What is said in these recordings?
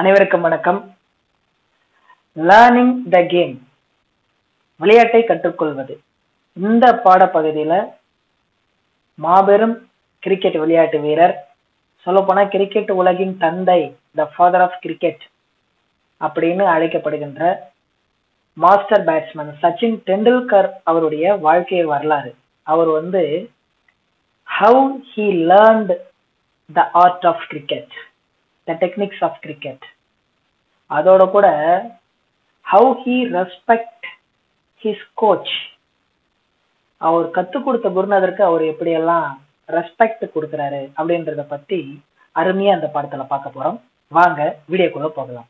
அனைவருக்கும் வணக்கம். Learning the game, விளையாட்டை கற்றுக்கொள்வது. இந்த பாடப்பகுதியில் மாபெரும் கிரிக்கெட் விளையாட்டு வீரர், சொல்லப்போனால் கிரிக்கெட் உலகின் தந்தை, த ஃபாதர் ஆஃப் கிரிக்கெட் அப்படின்னு அழைக்கப்படுகின்ற மாஸ்டர் பேட்ஸ்மேன் சச்சின் டெண்டுல்கர் அவருடைய வாழ்க்கை வரலாறு. அவர் வந்து how he learned the art of cricket, the techniques of cricket, adoda kuda how he respect his coach, avar kattu kodutha gurunadharku avar eppadi ella respect kudukraru abindradha patti arumaiya andha padathila paaka porom. vaanga video kulla pogalam.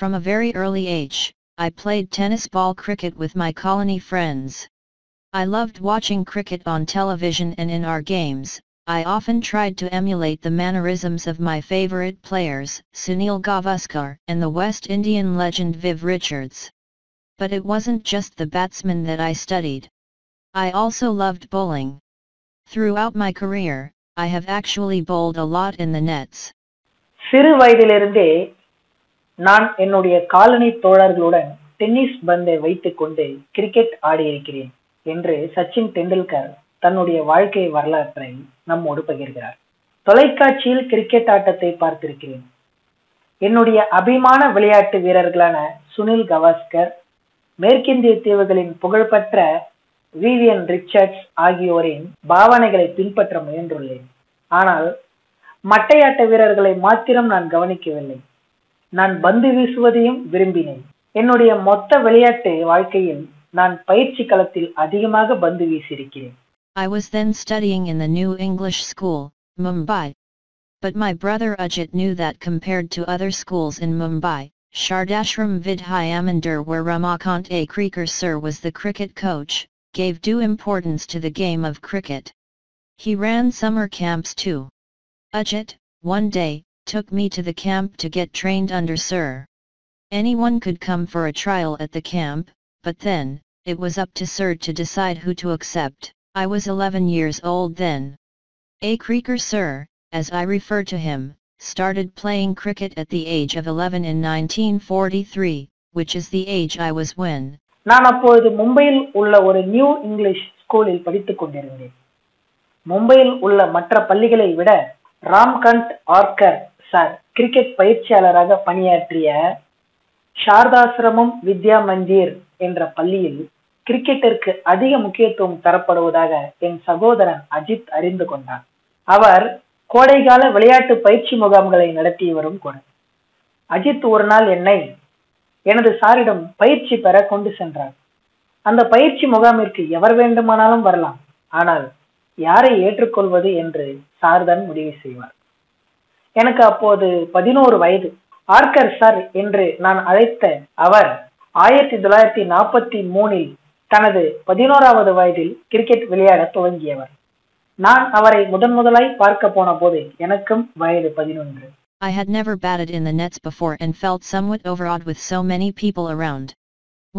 From a very early age I played tennis ball cricket with my colony friends. I loved watching cricket on television, and in our games, I often tried to emulate the mannerisms of my favorite players, Sunil Gavaskar and the West Indian legend Viv Richards. But it wasn't just the batsmen that I studied. I also loved bowling. Throughout my career, I have actually bowled a lot in the nets. நான் என்னுடைய colony தோழர்களுடன் tennis பந்தை வைத்துக் கொண்டு cricket ஆடியிருக்கிறேன் என்று சச்சின் டெண்டுல்கர் தன்னுடைய வாழ்க்கை வரலாற்றை நம்மோடு பகிர்கிறார். தொலைக்காட்சியில் கிரிக்கெட் ஆட்டத்தை பார்த்திருக்கிறேன். என்னுடைய அபிமான விளையாட்டு வீரர்களான சுனில் கவாஸ்கர், மேற்கிந்திய தீவுகளின் புகழ்பெற்ற விவியன் ரிச்சர்ட்ஸ் ஆகியோரின் பாவனைகளை பின்பற்ற முயன்றுள்ளேன். ஆனால் மட்டையாட்ட வீரர்களை மாத்திரம் நான் கவனிக்கவில்லை, நான் பந்து வீசுவதையும் விரும்பினேன். என்னுடைய மொத்த விளையாட்டு வாழ்க்கையில் நான் பயிற்சி களத்தில் அதிகமாக பந்து வீசியிருக்கிறேன். I was then studying in the New English School, Mumbai. But my brother Ajit knew that compared to other schools in Mumbai, Shardashram Vidyamandir, where Ramakant Achrekar sir was the cricket coach, gave due importance to the game of cricket. He ran summer camps too. Ajit, one day, took me to the camp to get trained under Sir. Anyone could come for a trial at the camp, but then, it was up to Sir to decide who to accept. I was 11 years old then. Achrekar Sir, as I refer to him, started playing cricket at the age of 11 in 1943, which is the age I was when. நான் அப்பொழுது மும்பையில் உள்ள ஒரு new English ஸ்கூலில் படித்துக் கொண்டிருந்தேன். மும்பையில் உள்ள மற்ற பள்ளிகளை விட ராம்கண்ட் ஆர்கர் சார் கிரிக்கெட் பயிற்சியாளராக பணியாற்றிய சாரதாசிரமம் வித்யாமந்திர் என்ற பள்ளியில் கிரிக்கெட்டிற்கு அதிக முக்கியத்துவம் தரப்படுவதாக என் சகோதரன் அஜித் அறிந்து கொண்டார். அவர் கோடைகால விளையாட்டு பயிற்சி முகாம்களை நடத்தி வரும் கூட. அஜித் ஒரு நாள் என்னை எனது சாரிடம் பயிற்சி பெற கொண்டு சென்றார். அந்த பயிற்சி முகாமிற்கு எவர் வேண்டுமானாலும் வரலாம், ஆனால் யாரை ஏற்றுக்கொள்வது என்று சார்தான் முடிவு செய்வார். எனக்கு அப்போது 11 வயது. ஆர்கர் சார் என்று நான் அழைத்த அவர் 1943 தனது 11வது வயதில் கிரிக்கெட் விளையாட துவங்கியவர். நான் அவரை முதன் முதலாய் பார்க்க போன போது எனக்கும் வயது 11. I had never batted in the nets before and felt somewhat overawed with so many people around.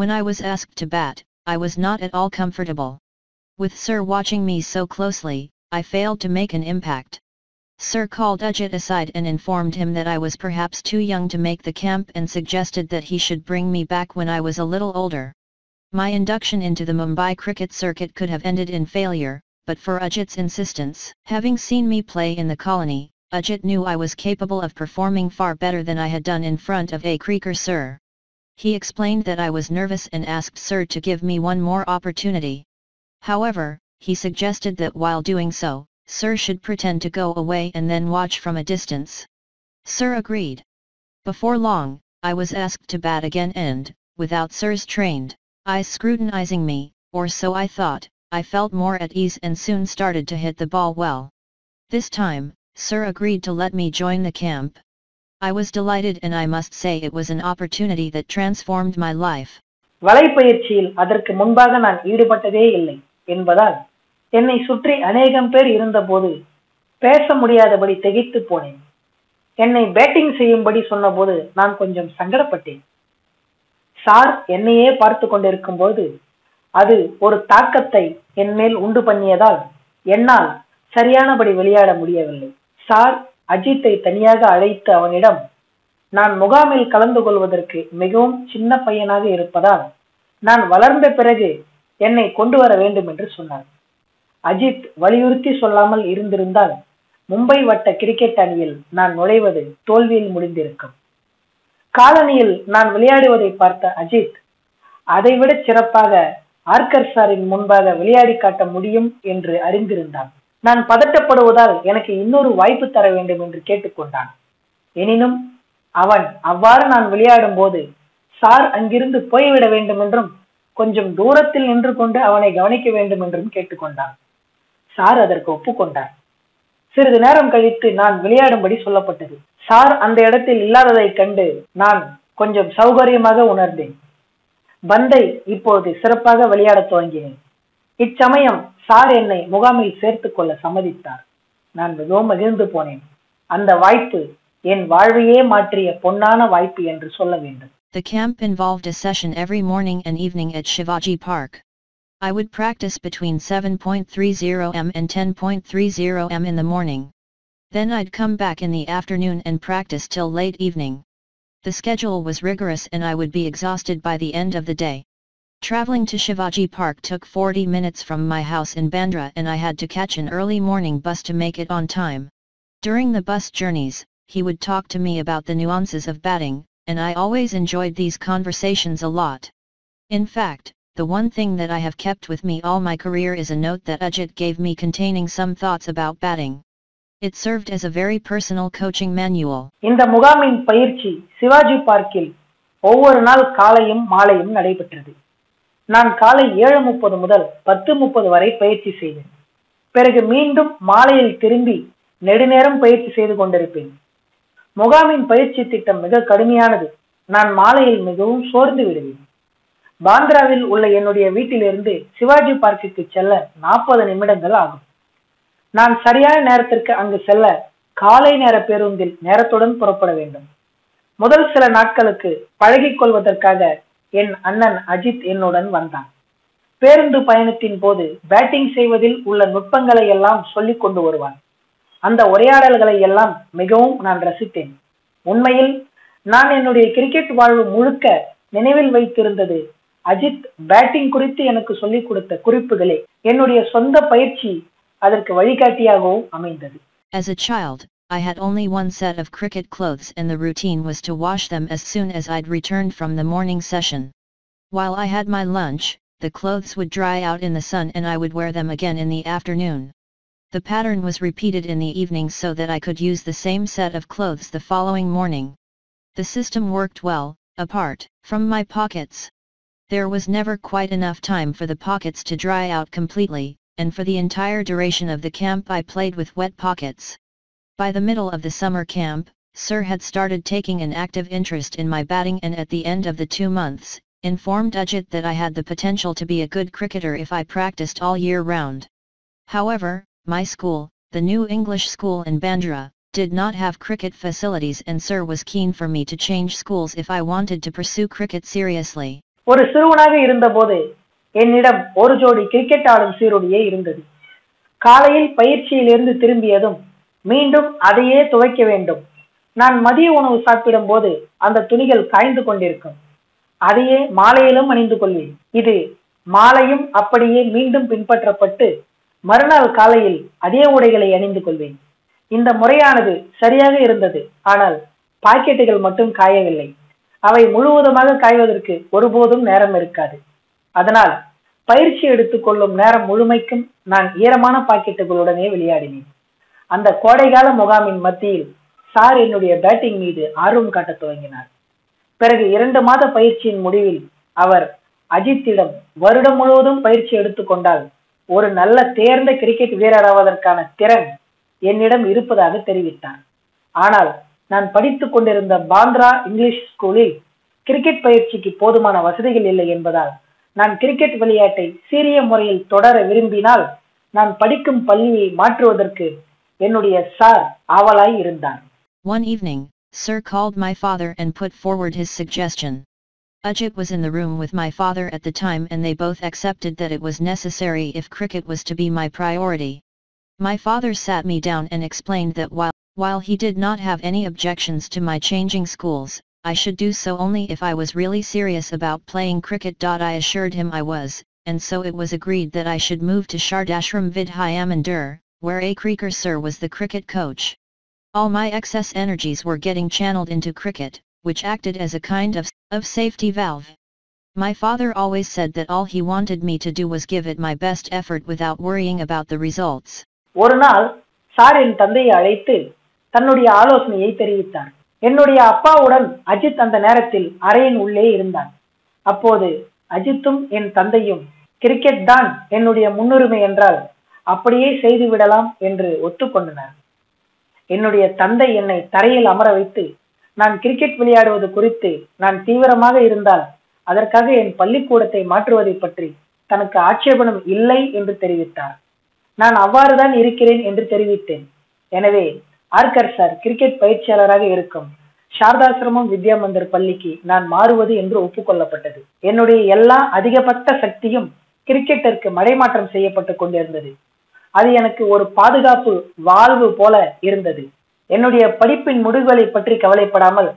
When I was asked to bat, I was not at all comfortable. With Sir watching me so closely, I failed to make an impact. Sir called Ajit aside and informed him that I was perhaps too young to make the camp and suggested that he should bring me back when I was a little older. My induction into the Mumbai cricket circuit could have ended in failure, but for Ajit's insistence. Having seen me play in the colony, Ajit knew I was capable of performing far better than I had done in front of Achrekar Sir. He explained that I was nervous and asked Sir to give me one more opportunity. However, he suggested that while doing so, Sir should pretend to go away and then watch from a distance. Sir agreed. Before long, I was asked to bat again and, without Sir's trained eyes scrutinizing me, or so I thought, I felt more at ease and soon started to hit the ball well. This time, Sir agreed to let me join the camp. I was delighted, and I must say it was an opportunity that transformed my life. வலைப்பயிற்சியில் அதற்கு முன்பாக நான் ஈடுபட்டதே இல்லை என்பதால் என்னை சுற்றி அநேகம் பேர் இருந்தபோது பேச முடியாதபடி திகைத்து போனேன். என்னை பேட்டிங் செய்யும்படி சொன்னபோது நான் கொஞ்சம் சங்கடப்பட்டேன். சார் என்னையே பார்த்து கொண்டிருக்கும் போது அது ஒரு தாக்கத்தை என்மேல் உண்டு பண்ணியதால் என்னால் சரியானபடி விளையாட முடியவில்லை. சார் அஜித்தை தனியாக அழைத்து அவனிடம், நான் முகாமில் கலந்து கொள்வதற்கு மிகவும் சின்ன பையனாக இருப்பதால் நான் வளர்ந்த பிறகு என்னை கொண்டு வர வேண்டும் என்று சொன்னார். அஜித் வலியுறுத்தி சொல்லாமல் இருந்திருந்தால் மும்பை வட்ட கிரிக்கெட் அணியில் நான் நுழைவது தோல்வியில் முடிந்திருக்கும். காலனியில் நான் விளையாடுவதை பார்த்த அஜித், அதைவிட சிறப்பாக ஆர்கர் சாரின் முன்பாக விளையாடி காட்ட முடியும் என்று அறிந்திருந்தான். நான் பதட்டப்படுவதால் எனக்கு இன்னொரு வாய்ப்பு தர வேண்டும் என்று கேட்டுக்கொண்டான். எனினும் அவன் அவ்வாறு நான் விளையாடும் போது சார் அங்கிருந்து போய்விட வேண்டும் என்றும் கொஞ்சம் தூரத்தில் நின்று கொண்டு அவனை கவனிக்க வேண்டும் என்றும் கேட்டுக்கொண்டான். சார் அதற்கு ஒப்புக்கொண்டார். சிறிது நேரம் கழித்து நான் விளையாடும்படி சொல்லப்பட்டது. சார் அந்த இடத்தில் இல்லாததை கண்டு நான் கொஞ்சம் சௌகரியமாக உணர்ந்தேன். பந்தை இப்போது சிறப்பாக விளையாடத் துவங்கினேன். இச்சமயம் சார் என்னை முகாமில் சேர்த்து கொள்ள சம்மதித்தார். நான் மிகவும் மகிழ்ந்து போனேன். அந்த வாய்ப்பு என் வாழ்வையே மாற்றிய பொன்னான வாய்ப்பு என்று சொல்ல வேண்டும். The camp involved a session every morning and evening at Shivaji Park. I would practice between 7:30 am and 10:30 am in the morning. Then I'd come back in the afternoon and practice till late evening. The schedule was rigorous and I would be exhausted by the end of the day. Traveling to Shivaji Park took 40 minutes from my house in Bandra and I had to catch an early morning bus to make it on time. During the bus journeys, he would talk to me about the nuances of batting, and I always enjoyed these conversations a lot. In fact, the one thing that I have kept with me all my career is a note that Ajit gave me containing some thoughts about batting. It served as a very personal coaching manual. In the Mugamin Pairchi, Shivaji Parkil, Overnal Kalayim Malayim Nadipatri. Nan Kala Yeramupod Mudal, Patumupod Vare Pairchi Savin. Peregamindum Malayil Tirimbi, Nedinerum Pairchi Savin Gondaripin. முகாமின் பயிற்சி திட்டம் மிக கடுமையானது. நான் மாலையில் மிகவும் சோர்ந்து விடுவேன். பாந்திராவில் உள்ள என்னுடைய வீட்டிலிருந்து சிவாஜி பார்க்குக்கு செல்ல 40 நிமிடங்கள் ஆகும். நான் சரியான நேரத்திற்கு அங்கு செல்ல காலை நேர பேருந்தில் நேரத்துடன் புறப்பட வேண்டும். முதல் சில நாட்களுக்கு பழகிக் கொள்வதற்காக என் அண்ணன் அஜித் என்னுடன் வந்தான். பேருந்து பயணத்தின் போது பேட்டிங் செய்வதில் உள்ள நுட்பங்களை எல்லாம் சொல்லிக் கொண்டு வருவான். அந்த உரையாடல்களை எல்லாம் மிகவும் நான் ரசித்தேன். உண்மையில் நான் என்னுடைய கிரிக்கெட் வாழ்வு முழுக்க நினைவில் வைத்திருந்தது அஜித் பேட்டிங் குறித்து எனக்கு சொல்லிக் கொடுத்த குறிப்புகளே. என்னுடைய சொந்த பயிற்சி அதற்கு வழிகாட்டியாகவும் அமைந்தது. As a child, I had only one set of cricket clothes and the routine was to wash them as soon as I'd returned from the morning session. While I had my lunch, the clothes would dry out in the sun and I would wear them again in the afternoon. The pattern was repeated in the evening so that I could use the same set of clothes the following morning. The system worked well, apart from my pockets. There was never quite enough time for the pockets to dry out completely, and for the entire duration of the camp I played with wet pockets. By the middle of the summer camp, Sir had started taking an active interest in my batting and at the end of the 2 months, informed Ajit that I had the potential to be a good cricketer if I practiced all year round. However, my school, the New English School in Bandra, did not have cricket facilities and Sir was keen for me to change schools if I wanted to pursue cricket seriously. ஒரு சிறுவனாக இருந்தபோது என்னிடம் ஒரு ஜோடி cricket ஆடும் சீருடையே இருந்தது. காலையில் பயிற்சியிலிருந்து திரும்பியதும் மீண்டும் அதையே துவைக்க வேண்டும். நான் மதிய உணவு சாப்பிடும் போது அந்த துணிகள் காய்ந்து கொண்டிருக்கும். அதையே மாலையிலும் அணிந்து கொள்வேன். இது மாலையும் அப்படியே மீண்டும் பின்பற்றப்பட்டு மறுநாள் காலையில் அதே உடைகளை அணிந்து கொள்வேன். இந்த முறையானது சரியாக இருந்தது. ஆனால் பாக்கெட்டுகள் மட்டும் காயவில்லை. அவை முழுவதுமாக காய்வதற்கு ஒருபோதும் நேரம் இருக்காது. அதனால் பயிற்சி எடுத்துக்கொள்ளும் நேரம் முழுமைக்கும் நான் ஈரமான பாக்கெட்டுகளுடனே விளையாடினேன். அந்த கோடைகால முகாமின் மத்தியில் சார் என்னுடைய பேட்டிங் மீது ஆர்வம் காட்ட துவங்கினார். பிறகு 2 மாத பயிற்சியின் முடிவில் அவர் அஜித்திடம் வருடம் முழுவதும் பயிற்சி எடுத்துக்கொண்டால் ஒரு நல்ல தேர்ந்த கிரிக்கெட் வீரராவதற்கான திறன் என்னிடம் இருப்பதாக தெரிவித்தார். ஆனால் நான் படித்துக் கொண்டிருந்த பாந்திரா இங்கிலீஷ் ஸ்கூலில் கிரிக்கெட் பயிற்சிக்கு போதுமான வசதிகள் இல்லை என்பதால் நான் கிரிக்கெட் விளையாட்டை சீரிய முறையில் தொடர விரும்பினால் நான் படிக்கும் பள்ளியை மாற்றுவதற்கு என்னுடைய சார் ஆவலாய் இருந்தார். One evening, Sir called my father and put forward his suggestion. Ajit was in the room with my father at the time and they both accepted that it was necessary if cricket was to be my priority. My father sat me down and explained that while he did not have any objections to my changing schools, I should do so only if I was really serious about playing cricket. I assured him I was, and so it was agreed that I should move to Shardashram Vidyamandir, where Achrekar sir was the cricket coach. All my excess energies were getting channeled into cricket, which acted as a kind of safety valve. My father always said that all he wanted me to do was give it my best effort without worrying about the results. ஒரு நாள் சாரின் தந்தையை அழைத்து தன்னுடைய ஆலோசனையை தெரிவித்தார். என்னுடைய அப்பாவுடன் அஜித் அந்த நேரத்தில் அறையின் உள்ளே இருந்தான். அப்போது அஜித்தும் என் தந்தையும் கிரிக்கெட் தான் என்னுடைய முன்னுரிமை என்றால் அப்படியே செய்து விடலாம் என்று ஒத்துக்கொண்டனர். என்னுடைய தந்தை என்னை தரையில் அமர வைத்து நான் கிரிக்கெட் விளையாடுவது குறித்து நான் தீவிரமாக இருந்தால் அதற்காக என் பள்ளிக்கூடத்தை மாற்றுவதை பற்றி தனக்கு ஆட்சேபணம் இல்லை என்று தெரிவித்தார். நான் அவ்வாறுதான் இருக்கிறேன் என்று தெரிவித்தேன். எனவே ஆர்கர் சார் கிரிக்கெட் பயிற்சியாளராக இருக்கும் சாரதாசிரமம் வித்யாமந்திர் பள்ளிக்கு நான் மாறுவது என்று ஒப்புக்கொள்ளப்பட்டது. என்னுடைய எல்லா அதிகபட்ச சக்தியும் கிரிக்கெட்டிற்கு மடைமாற்றம் செய்யப்பட்டு கொண்டிருந்தது. அது எனக்கு ஒரு பாதுகாப்பு வாழ்வு போல இருந்தது. என்னுடைய படிப்பின் முடிவுகளை பற்றி கவலைப்படாமல்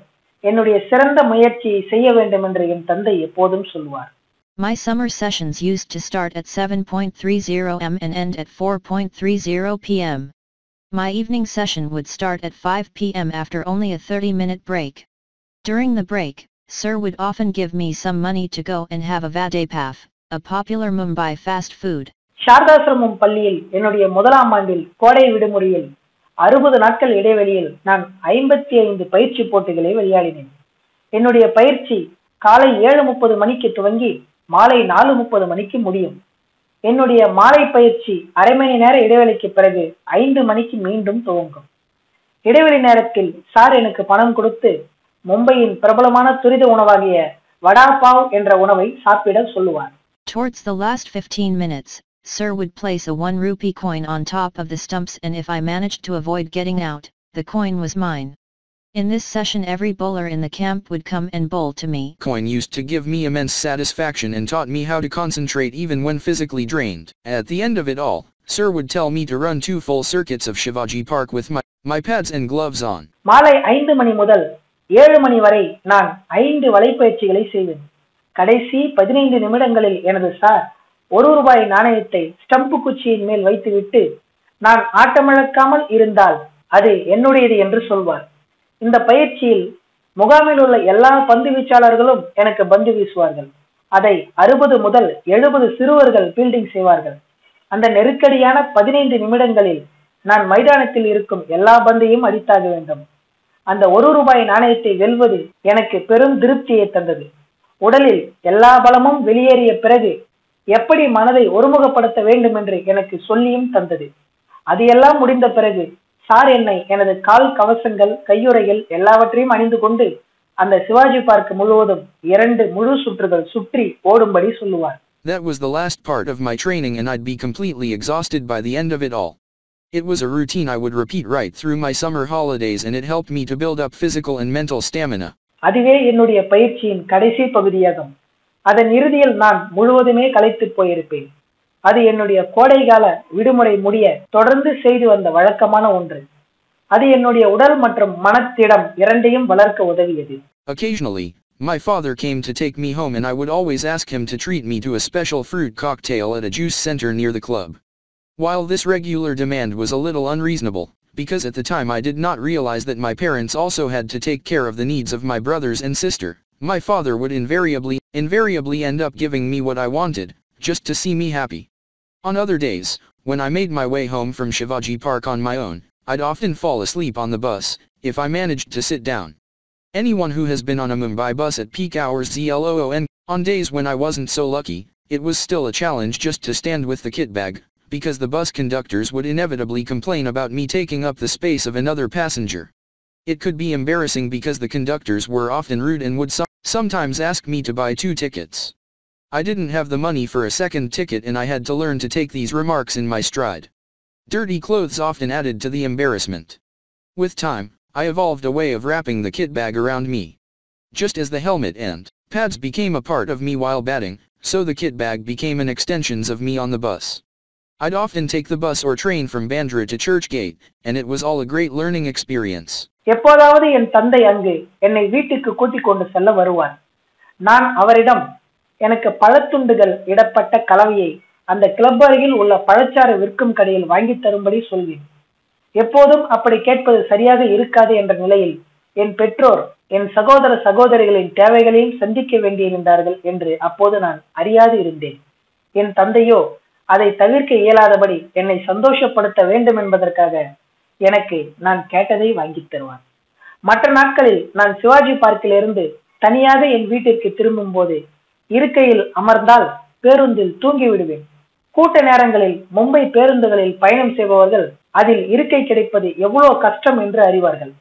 என்னுடைய சிறந்த முயற்சியை செய்ய வேண்டும் என்று என் தந்தை எப்போதும் சொல்வார். My summer sessions used to start at 7:30 am and end at 4:30 pm. My evening session would start at 5 pm after only a 30-minute break. During the break, sir would often give me some money to go and have a vade pav, a popular Mumbai fast food. சாரதாசிரமம் பள்ளியில் என்னுடைய முதலாம் ஆண்டில் கோடை விடுமுறையில் 60 நாட்கள் இடைவெளியில் நான் 55 பயிற்சி போட்டிகளை விளையாடினேன். என்னுடைய பயிற்சி காலை 7:30 மணிக்கு துவங்கி மாலை 4:30 மணிக்கு முடியும். என்னுடைய மாலை பயிற்சி அரை மணி நேர இடைவெளிக்கு பிறகு 5 மணிக்கு மீண்டும் துவங்கும். இடைவெளி நேரத்தில் சார் எனக்கு பணம் கொடுத்து மும்பையின் பிரபலமான துரித உணவாகிய வடா பாவ் என்ற உணவை சாப்பிட சொல்லுவார். Towards the last 15 minutes, sir would place a 1 rupee coin on top of the stumps and if I managed to avoid getting out, the coin was mine. In this session every bowler in the camp would come and bowl to me. Coin used to give me immense satisfaction and taught me how to concentrate even when physically drained. At the end of it all, sir would tell me to run 2 full circuits of Shivaji Park with my pads and gloves on. மாலை 5 மணி முதல் 7 மணி வரை நான் 5 வலைப்பயிற்சிகளை செய்வேன். கடைசி 15 நிமிடங்களில் எனது sir ₹1 நாணயத்தை stump குச்சியின் மேல் வைத்துவிட்டு நான் ஆட்டமிழக்காமல் இருந்தால் அது என்னுடையது என்று சொல்வார். இந்த பயிற்சியில் முகாமில் உள்ள எல்லா பந்து வீச்சாளர்களும் எனக்கு பந்து வீசுவார்கள். அதை 60 முதல் 70 சிறுவர்கள் ஃபீல்டிங் செய்வார்கள். அந்த நெருக்கடியான 15 நிமிடங்களில் நான் மைதானத்தில் இருக்கும் எல்லா பந்தையும் அடித்தாக வேண்டும். அந்த ₹1 நாணயத்தை வெல்வது எனக்கு பெரும் திருப்தியை தந்தது. உடலில் எல்லா பலமும் வெளியேறிய பிறகு எப்படி மனதை ஒருமுகப்படுத்த வேண்டும் என்று எனக்கு சொல்லியும் தந்தது. அது எல்லாம் முடிந்த பிறகு சார் என்னை எனது கால் கவசங்கள் கையுறைகள் எல்லாவற்றையும் அணிந்து கொண்டு அந்த சிவாஜி பார்க் முழுவதும் 2 முழு சுற்றுகள் சுற்றி ஓடும்படி சொல்லுவார். That was the last part of my training and I'd be completely exhausted by the end of it all. It was a routine I would repeat right through my summer holidays and it helped me to build up physical and mental stamina. அதுவே என்னுடைய பயிற்சியின் கடைசி பகுதியாகும். அதன் இறுதியில் நான் முழுவதுமே களைத்து போயிருப்பேன். அது என்னுடைய கோடைகால விடுமுறை முடிய தொடர்ந்து செய்து வந்த வழக்கமான ஒன்று. அது என்னுடைய உடல் மற்றும் மனதிடம் இரண்டையும் வளர்க்க உதவியது. Occasionally, my father came to take me home and I would always ask him to treat me to a special fruit cocktail at a juice center near the club. While this regular demand was a little unreasonable, because at the time I did not realize that my parents also had to take care of the needs of my brothers and sister, my father would invariably end up giving me what I wanted, just to see me happy. On other days, when I made my way home from Shivaji Park on my own, I'd often fall asleep on the bus, if I managed to sit down. Anyone who has been on a Mumbai bus at peak hours zloon, on days when I wasn't so lucky, it was still a challenge just to stand with the kit bag, because the bus conductors would inevitably complain about me taking up the space of another passenger. It could be embarrassing because the conductors were often rude and would sometimes ask me to buy 2 tickets. I didn't have the money for a second ticket and I had to learn to take these remarks in my stride. Dirty clothes often added to the embarrassment. With time, I evolved a way of wrapping the kit bag around me. Just as the helmet and Pads became a part of me while batting, so the kit bag became an extensions of me on the bus. I'd often take the bus or train from Bandra to Churchgate, and it was all a great learning experience. எப்போதாவது என் தந்தை அங்கு என்னை வீட்டுக்கு கூட்டிக் கொண்டு செல்ல வருவார். நான் அவரிடம் எனக்கு பழத்துண்டுகள் இடப்பட்ட கலவையை அந்த கிளப் அருகில் உள்ள பழச்சாறு விற்கும் கடையில் வாங்கி தரும்படி சொல்வேன். எப்போதும் அப்படி கேட்பது சரியாக இருக்காது என்ற நிலையில் என் பெற்றோர் என் சகோதர சகோதரிகளின் தேவைகளையும் சந்திக்க வேண்டியிருந்தார்கள் என்று அப்போது நான் அறியாது இருந்தேன். என் தந்தையோ அதை தவிர்க்க இயலாதபடி என்னை சந்தோஷப்படுத்த வேண்டும் என்பதற்காக எனக்கு நான் கேட்டதை வாங்கி தருவான். மற்ற நாட்களில் நான் சிவாஜி பார்க்கிலிருந்து தனியாக என் வீட்டிற்கு திரும்பும் போது இருக்கையில் அமர்ந்தால் பேருந்தில் தூங்கி விடுவேன். கூட்ட நேரங்களில் மும்பை பேருந்துகளில் பயணம் செய்பவர்கள் அதில் இருக்கை கிடைப்பது எவ்வளோ கஷ்டம் என்று அறிவார்கள்.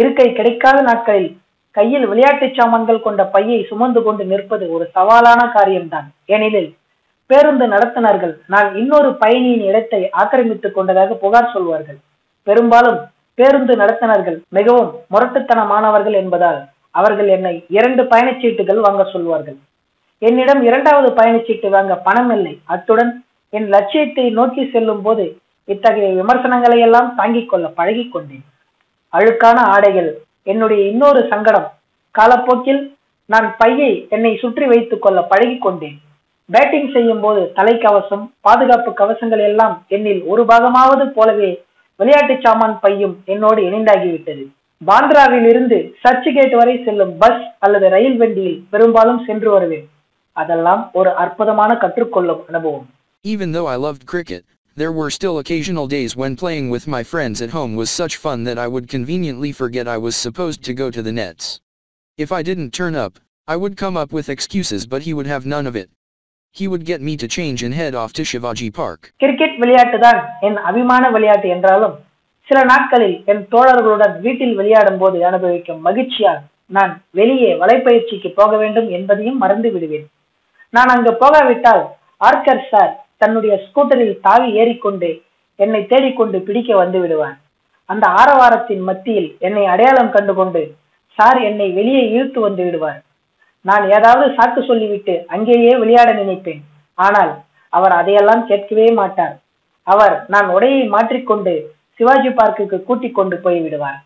இருக்கை கிடைக்காத நாட்களில் கையில் விளையாட்டு சாமான்கள் கொண்ட பையை சுமந்து கொண்டு நிற்பது ஒரு சவாலான காரியம்தான். ஏனெனில் பேருந்து நடத்தினார்கள் நான் இன்னொரு பயணியின் இடத்தை ஆக்கிரமித்துக் கொண்டதாக புகார் சொல்வார்கள். பெரும்பாலும் பேருந்து நடத்தினார்கள் மிகவும் முரட்டுத்தனமானவர்கள் என்பதால் அவர்கள் என்னை 2 பயணச்சீட்டுகள் வாங்க சொல்வார்கள். என்னிடம் 2வது பயணச்சீட்டு வாங்க பணம் இல்லை. அத்துடன் என் லட்சியத்தை நோக்கி செல்லும் போது இத்தகைய விமர்சனங்களை எல்லாம் தாங்கிக் கொள்ள பழகி கொண்டேன். அழுக்கான ஆடைகள் என்னுடைய இன்னொரு சங்கடம். காலப்போக்கில் நான் பையை என்னை சுற்றி வைத்துக் கொள்ள பழகி கொண்டேன். பேட்டிங் செய்யும் போது தலைக்கவசம் பாதுகாப்பு கவசங்கள் எல்லாம் என்னில் ஒரு பாகமாவது போலவே விளையாட்டு சாமான் பையும் என்னோடு இணைந்தாகிவிட்டது. பாந்திராவில் இருந்து சர்ச்கேட் வரை செல்லும் பஸ் அல்லது ரயில் வண்டியில் பெரும்பாலும் சென்று வருவேன். அதெல்லாம் ஒரு அற்புதமான கற்றுக்கொள்ளும் அனுபவம். Even though I loved cricket, there were still occasional days when playing with my friends at home was such fun that I would conveniently forget I was supposed to go to the nets. If I didn't turn up, I would come up with excuses, but he would have none of it. He would get me to change and head off to Shivaji Park. Cricket விளையாட்டுதான் என் அபிமான விளையாட்டு என்றாலும் சில நாட்களில் என் தோழர்களுடன் வீட்டில் விளையாடும் போது அனுபவிக்கும் மகிழ்ச்சியால் நான் வெளியே வலைப்பயிற்சிக்கு போக வேண்டும் என்பதையும் மறந்து விடுவேன். நான் அங்கு போகாவிட்டால் ஆர்கர் சார் தன்னுடைய ஸ்கூட்டரில் தாவி ஏறிக்கொண்டு என்னை தேடிக்கொண்டு பிடிக்க வந்து விடுவான். அந்த ஆரவாரத்தின் மத்தியில் என்னை அடையாளம் கண்டுகொண்டு சார் என்னை வெளியே இழுத்து வந்து விடுவார். நான் ஏதாவது சாக்கு சொல்லிவிட்டு அங்கேயே விளையாட நினைப்பேன். ஆனால் அவர் அதையெல்லாம் கேட்கவே மாட்டார். அவர் நான் உடையை மாற்றிக்கொண்டு சிவாஜி பார்க்குக்கு கூட்டிக் கொண்டு போய் விடுவார்.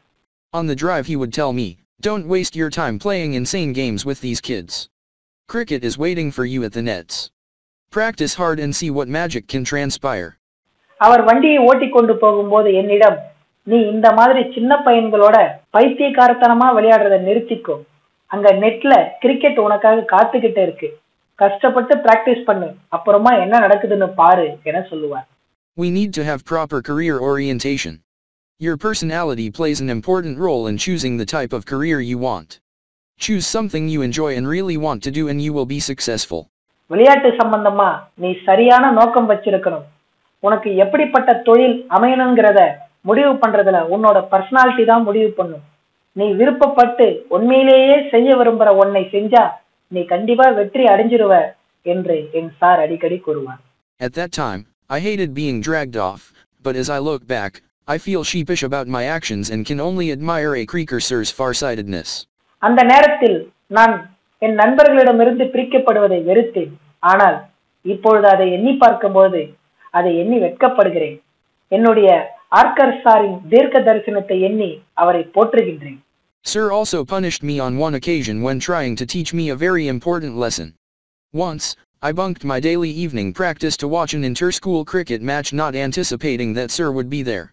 On the drive he would tell me, don't waste your time playing insane games with these kids. Cricket is waiting for you at the nets. Practice hard and see what magic can transpire. அவர் வண்டியை ஓட்டிக் கொண்டு போகும்போது என்னிடம் நீ இந்த மாதிரி சின்ன பையன்களோட பைத்தியக்காரத்தனமா விளையாடுறதை நிறுத்திக்கோ. அங்க நெட்ல கிரிக்கெட் உனக்காக காத்துக்கிட்டே இருக்கு. கஷ்டப்பட்டு பிராக்டிஸ் பண்ணு, அப்புறமா என்ன நடக்குதுன்னு பாரு என சொல்லுவார். We need to have proper career orientation. Your personality plays an important role in choosing the type of career you want. Choose something you enjoy and really want to do and you will be successful. விளையாட்டு சம்பந்தமா நீ சரியான நோக்கம் வச்சிருக்கணும். உனக்கு எப்படிப்பட்ட தொழில் அமையணுங்கிறத முடிவு பண்றதுல உன்னோட பர்சனாலிட்டி தான் முடிவு பண்ணும். நீ விருப்பப்பட்டு உண்மையிலேயே செய்ய விரும்புகிற ஒன்றை செஞ்சா நீ கண்டிப்பா வெற்றி அடைஞ்சிருவ என்று என் சார் அடிக்கடி கூறுவார். At that time, I hated being dragged off, but as I look back, I feel sheepish about my actions and can only admire a cricketer's farsightedness. அந்த நேரத்தில் நான் என் நண்பர்களிடமிருந்து பிரிக்கப்படுவதை வெறுத்தேன். ஆனால் இப்பொழுது அதை எண்ணி பார்க்கும்போது அதை எண்ணி வெட்கப்படுகிறேன். என்னுடைய ஆர்கர் சாரின் தீர்க்க தரிசனத்தை எண்ணி அவரை போற்றுகின்றேன். Sir also punished me on one occasion when trying to teach me a very important lesson. Once, I bunked my daily evening practice to watch an inter-school cricket match, not anticipating that Sir would be there.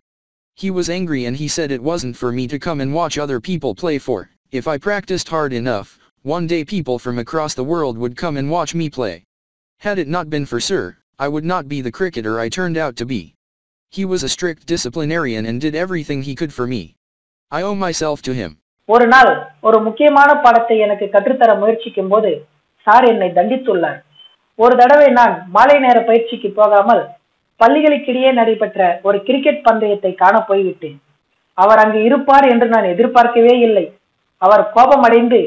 He was angry and he said it wasn't for me to come and watch other people play for. If I practiced hard enough, one day people from across the world would come and watch me play. Had it not been for Sir, I would not be the cricketer I turned out to be. He was a strict disciplinarian and did everything he could for me. I owe myself to him. ஒரு நாள் ஒரு முக்கியமான பாடத்தை எனக்கு கற்றுத்தர முயற்சிக்கும் போது sir என்னை தண்டித்துள்ளார். ஒரு தடவை நான் மாலை நேர பயிற்சிக்கு போகாமல் பள்ளிகளுக்கிடையே நடைபெற்ற ஒரு கிரிக்கெட் பந்தயத்தை காண போய்விட்டேன். அவர் அங்கு இருப்பார் என்று நான் எதிர்பார்க்கவே இல்லை. அவர் கோபமடைந்து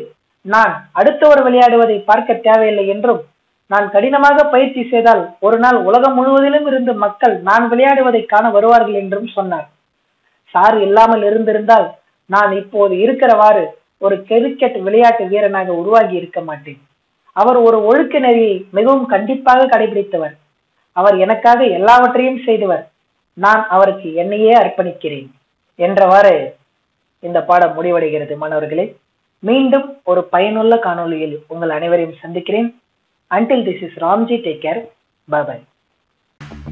நான் அடுத்தவர் விளையாடுவதை பார்க்க தேவையில்லை என்றும் நான் கடினமாக பயிற்சி செய்தால் ஒரு நாள் உலகம் முழுவதிலும் இருந்து மக்கள் நான் விளையாடுவதை காண வருவார்கள் என்றும் சொன்னார். சார் இல்லாமல் இருந்திருந்தால் நான் இப்போது இருக்கிறவாறு ஒரு கிரிக்கெட் விளையாட்டு வீரனாக உருவாகி இருக்க மாட்டேன். அவர் ஒரு ஒழுக்க நெறி மிகவும் கண்டிப்பாக கடைபிடித்தவர். அவர் எனக்காக எல்லாவற்றையும் செய்தவர். நான் அவருக்கு என்னையே அர்ப்பணிக்கிறேன் என்றவாறு இந்த பாடம் முடிவடைகிறது. மாணவர்களே, மீண்டும் ஒரு பயனுள்ள காணொளியில் உங்கள் அனைவரையும் சந்திக்கிறேன். Until this is Ramji, take care. Bye bye.